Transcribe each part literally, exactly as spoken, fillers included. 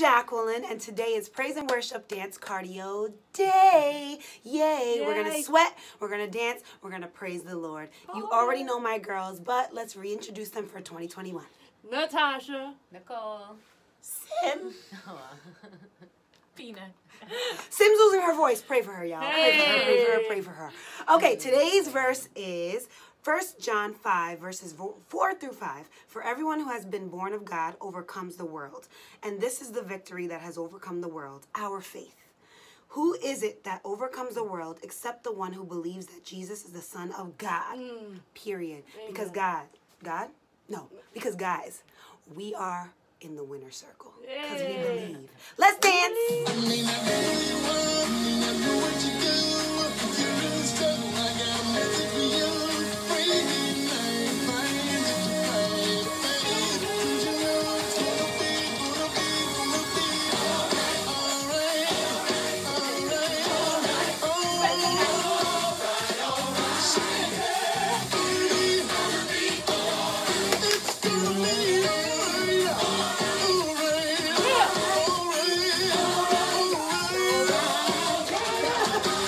Jacqueline, and today is Praise and Worship Dance Cardio Day. Yay! Yay. We're going to sweat, we're going to dance, we're going to praise the Lord. Oh. You already know my girls, but let's reintroduce them for twenty twenty-one. Natasha Nicole Sim. Peanut. Sim's losing her voice. Pray for her, y'all. Hey. Pray for her, pray for her, pray for her. Okay, today's verse is First John five, verses four through five, for everyone who has been born of God overcomes the world. And this is the victory that has overcome the world, our faith. Who is it that overcomes the world except the one who believes that Jesus is the Son of God? Mm. Period. Amen. Because God, God? No. Because guys, we are in the winner's circle. Because we believe. Let's dance!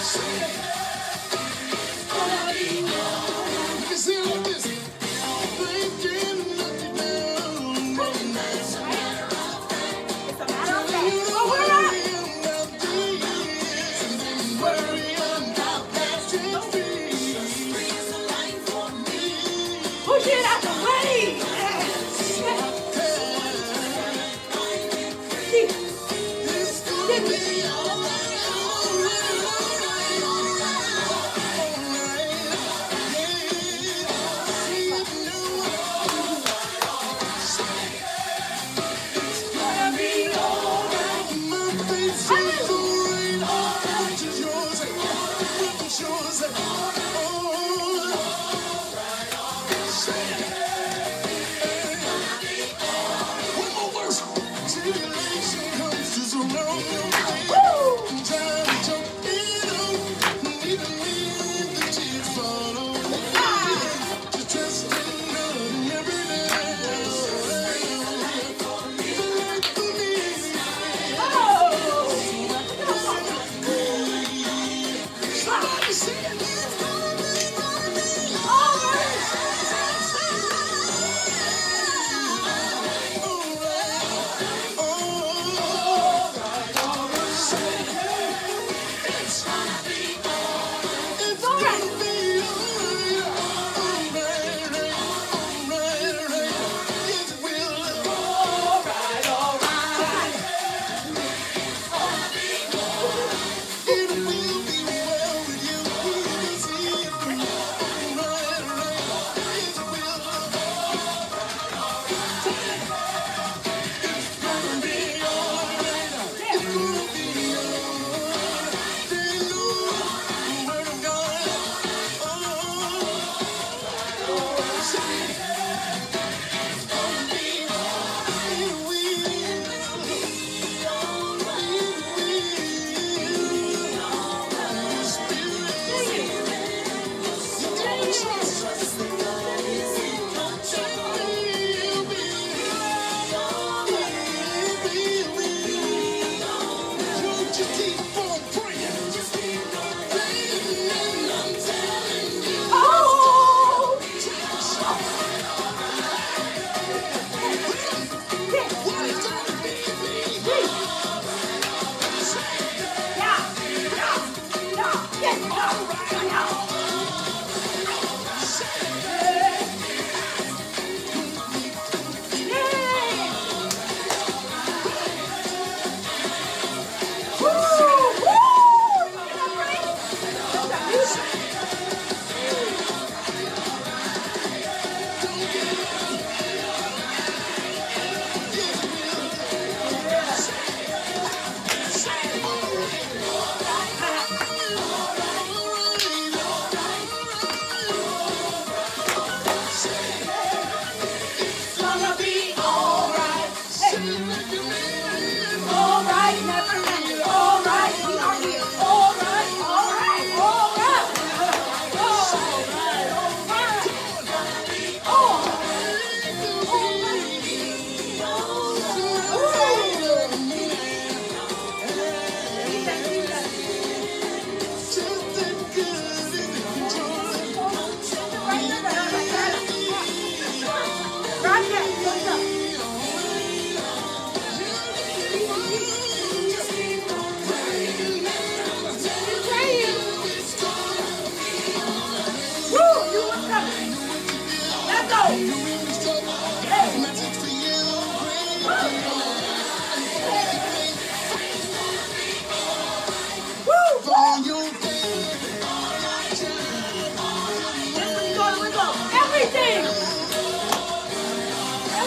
Say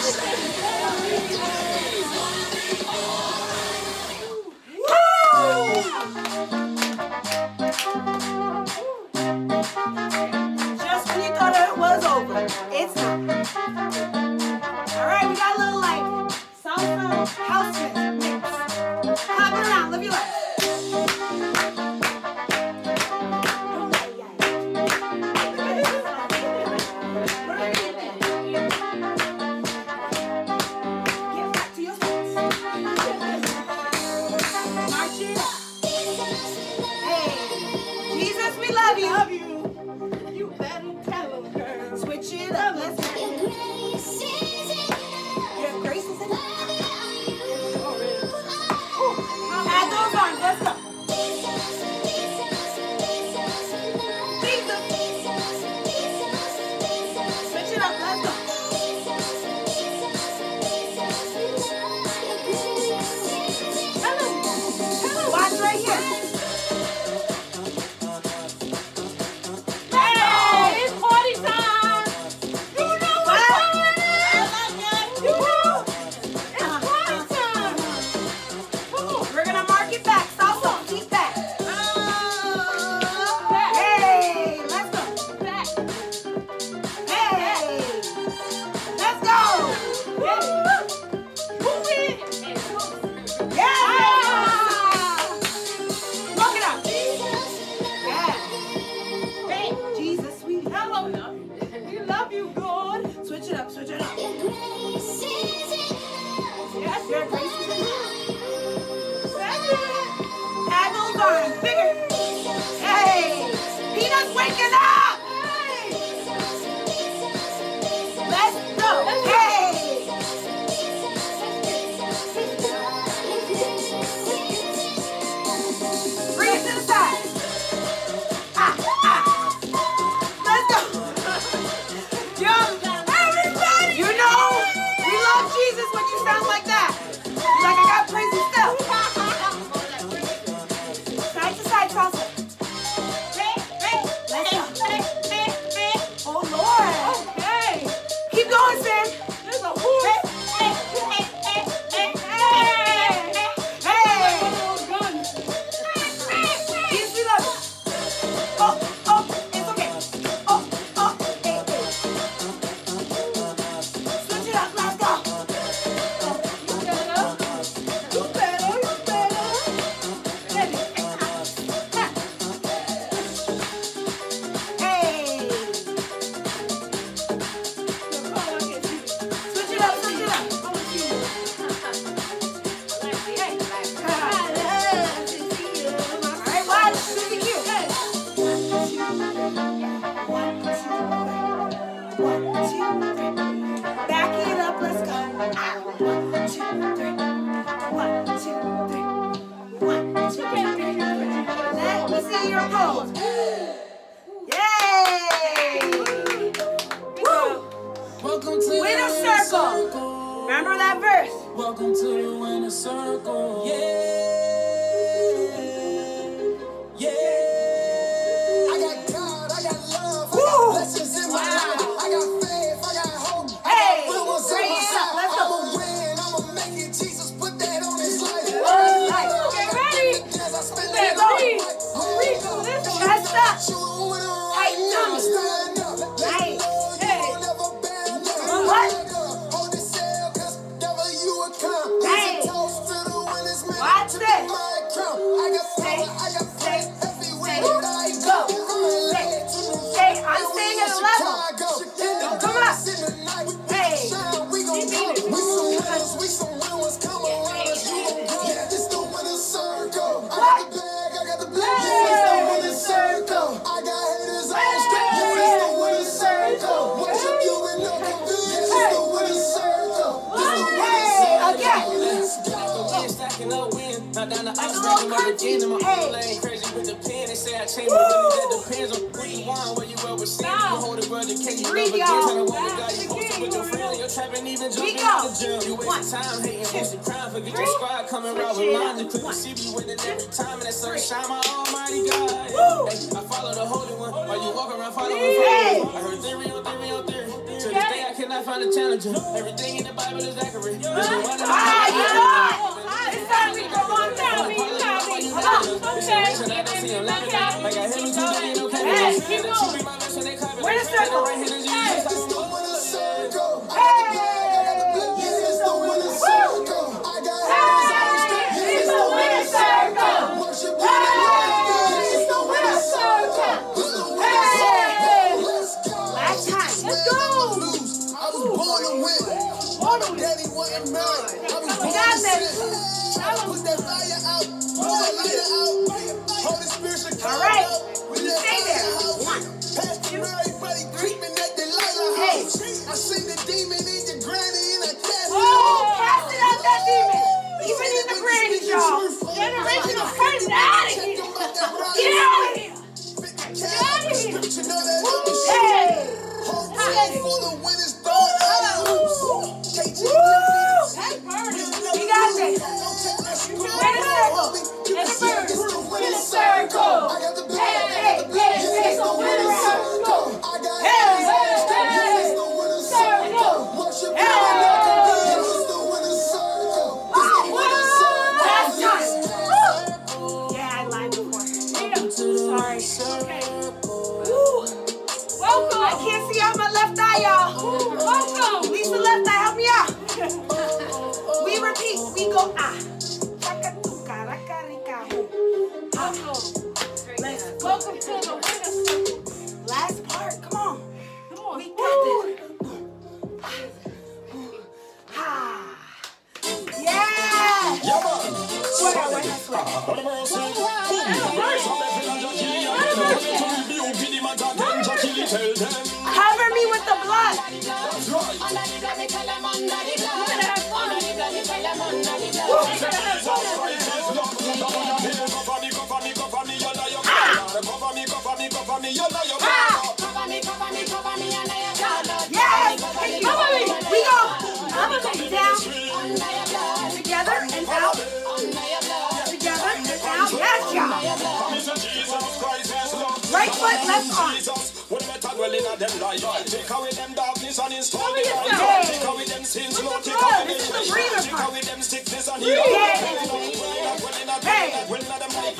Just when you thought it was over, it's not. Alright, we got a little like soul food, house music mix. Hop it around, live your life. Everything in the happened to Zachary. All right, you know what? It's time we go on down. We got me. Okay. Hey, keep going. Where the circle? Hey. Hey. Daddy wasn't mine. I was born to sin. I put that fire out. Put that lighter out. Holy Spirit should come out. With that fire out. Pastor Mary, buddy, creeping at the lighter house. I seen the demon in your granny and I cast it out. Oh, cast it out, that demon. Even in the granny, y'all. Generational curse. Get out of here. Get out of here. Get out of here. Hey. Whole full of winners thrown out of loose. Woo! Hey, bird. We got this. We're in a circle. Get a bird. We're in a circle. Hey, hey, hey, hey. So we're in a circle. Hey, hey, hey. Circle. Hey. Oh, wow. That's nice. Woo! Yeah, I lied before. I'm sorry. Okay. Woo! Welcome. I can't see out my left eye, y'all. Welcome. Lisa left eye. We repeat, we go ah. Let's welcome to the winner's last part. Come on. Come on. We got this. Yeah. Cover me with the blood. Yes, cover me. We go. I'm gonna take it down. Together and out. Together and out. Yes, y'all. Right foot, left arm. Well in a them life, take away them darkness and install the light. Take away them sins, Lord, take away them sins, take away them sickness and heal. Well in a them, well in a them life,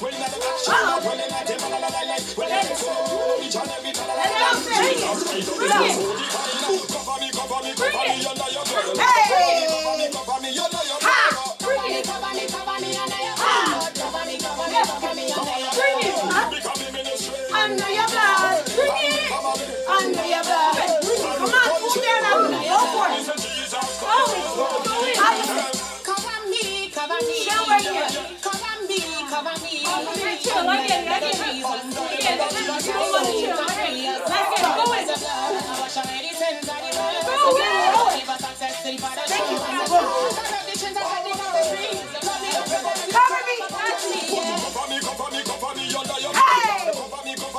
well in a them action, well in a them life, well in a them soul, each and every time. Bring it, bring it, cover me, cover me, cover me, you know your girl. Cover me, cover me, you know your girl. Bring it, cover me, cover me, you know your girl. Cover me, cover me, cover me, you know your girl. Bring it, become a ministry. Under your blood. Under your blood. Come on, pull down out. Go for it. Cover me, cover me. Cover me, cover me. Chill, I get it, I get it. Let's get going. Go away. Thank you, God. Cover me. Cover me, cover me, cover me. Hey! Cover me, cover me.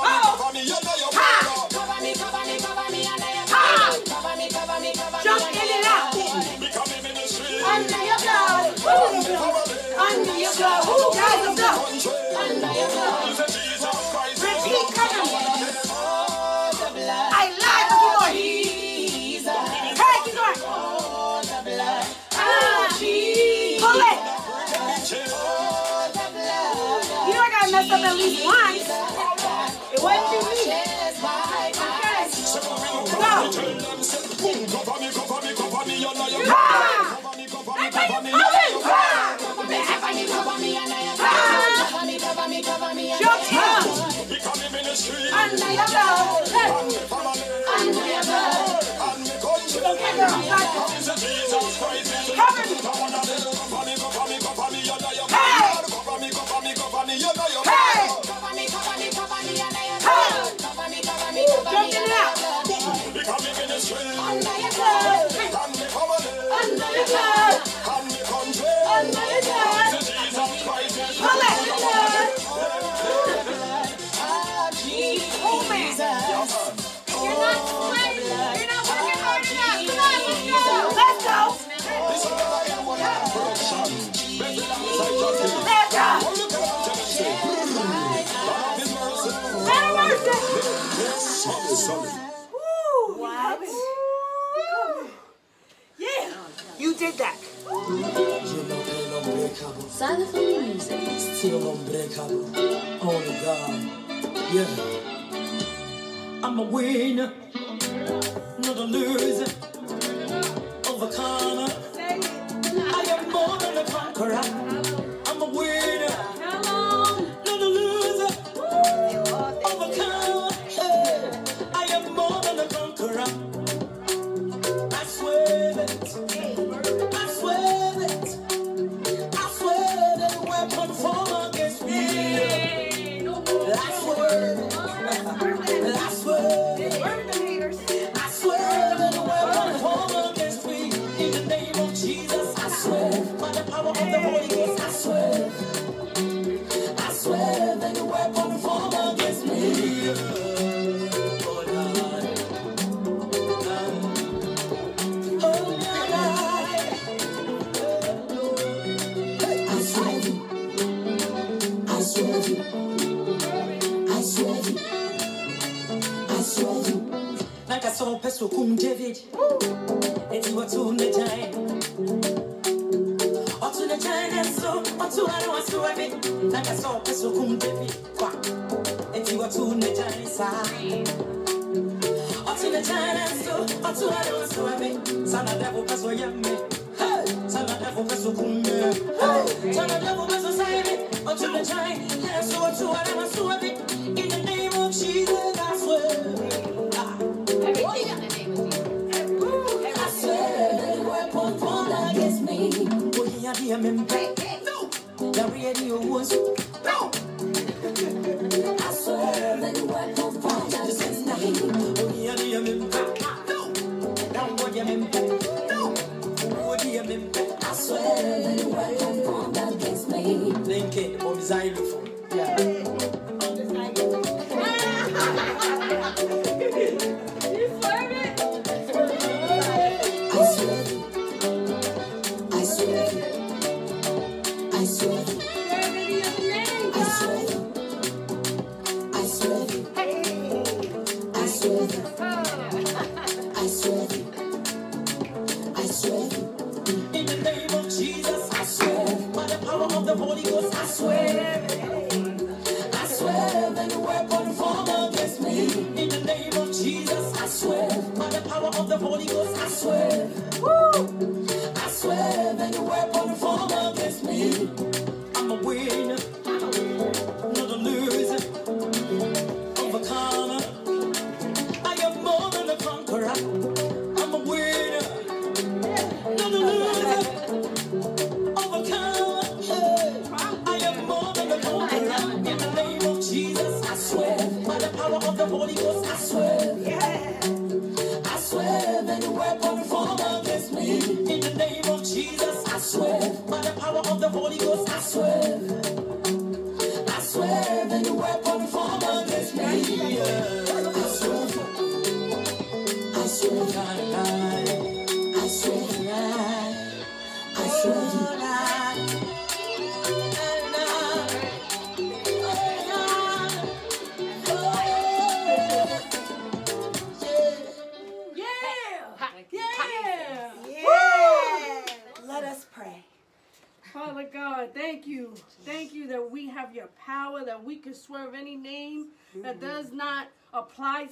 Under your blood, under your blood, cover me, cover me, cover me, You did that. Silent for the music. Still unbreakable. Only God. Yeah. I'm a winner, not a loser. Overcomer. I am more than a conqueror. I'm a winner.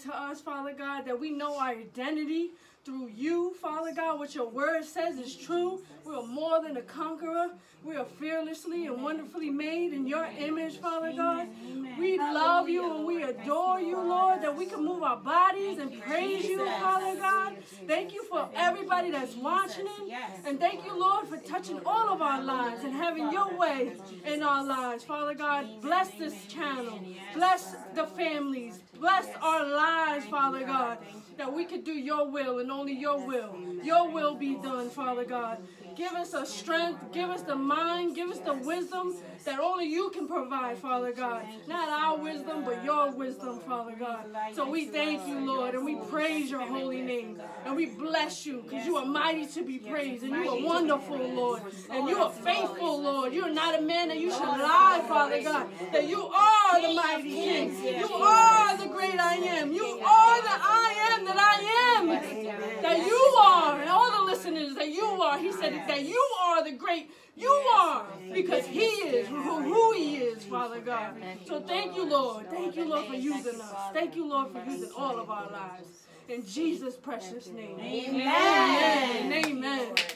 To us, Father God, that we know our identity through you, Father God. What your word says is true. We are more than a conqueror. We are fearlessly and wonderfully made in your image, Father God. We love you and we adore you, Lord, that we can move our bodies and praise you, Father God. Thank you for everybody that's watching it. And thank you, Lord, for touching all of our lives and having your way in our lives, Father God. Bless this channel. Bless the families. Bless our lives, Father God, that we could do your will and only your will. Your will be done, Father God. Give us a strength, give us the mind, give us the wisdom that only you can provide, Father God. Not our wisdom, but your wisdom, Father God. So we thank you, Lord, and we praise your holy name. And we bless you, because you are mighty to be praised, and you are wonderful, Lord. And you are faithful, Lord. You are not a man that you should lie, Father God, that you are the mighty King. You are the great I am. You are the I am that I am, that you are, and all the listeners, that you are. are. He said yes. that you are the great, you yes. are, because he is who, who he is, Father God. So thank you, Lord. Thank you, Lord, for using us. Thank you, Lord, for using all of our lives. In Jesus' precious name. Amen. Amen. Amen.